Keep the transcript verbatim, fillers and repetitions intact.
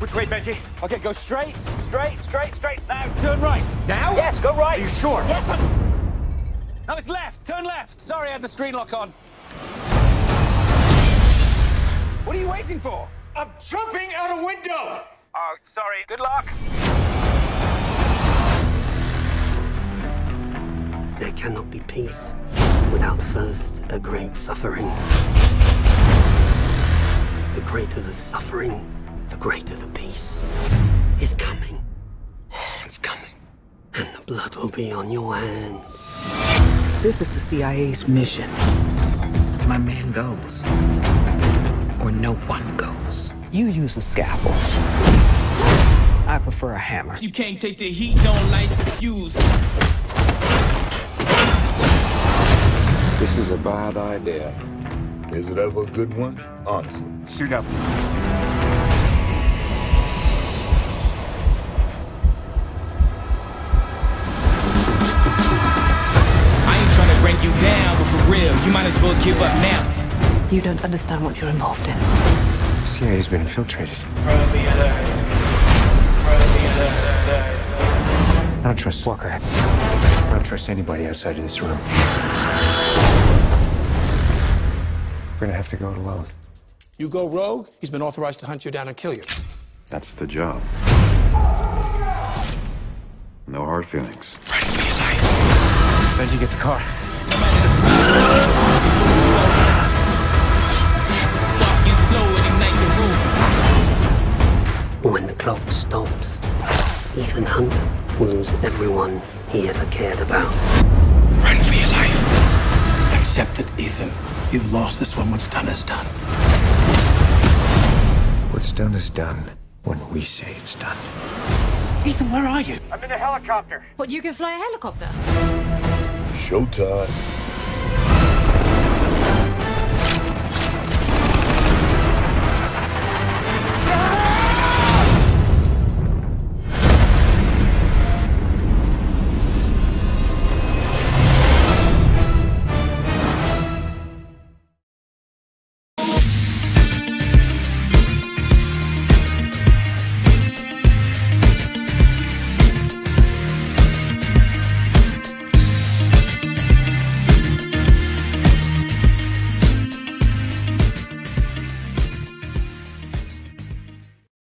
Which way, Benji? Okay, go straight. Straight, straight, straight. Now, turn right. Now? Yes, go right. Are you sure? Yes, I'm... No, it's left. Turn left. Sorry, I had the screen lock on. What are you waiting for? I'm jumping out a window! Oh, sorry. Good luck. There cannot be peace without first a great suffering. The greater the suffering, the greater the peace is coming. It's coming. And the blood will be on your hands. This is the C I A's mission. My man goes where no one goes. You use a scalpel. I prefer a hammer. You can't take the heat, don't light the fuse. This is a bad idea. Is it ever a good one? Honestly. Shoot up. I ain't trying to break you down, but for real, you might as well give up now. You don't understand what you're involved in. The C I A's been infiltrated. I don't trust Walker. I don't trust anybody outside of this room. We're gonna have to go it alone. You go rogue, he's been authorized to hunt you down and kill you. That's the job. No hard feelings. Right for your life. Benji, get the car. When the clock stops, Ethan Hunt will lose everyone he ever cared about. Run for your life. Accept it, Ethan. You've lost this one. What's done is done. What's done is done when we say it's done. Ethan, where are you? I'm in a helicopter. But you can fly a helicopter. Showtime.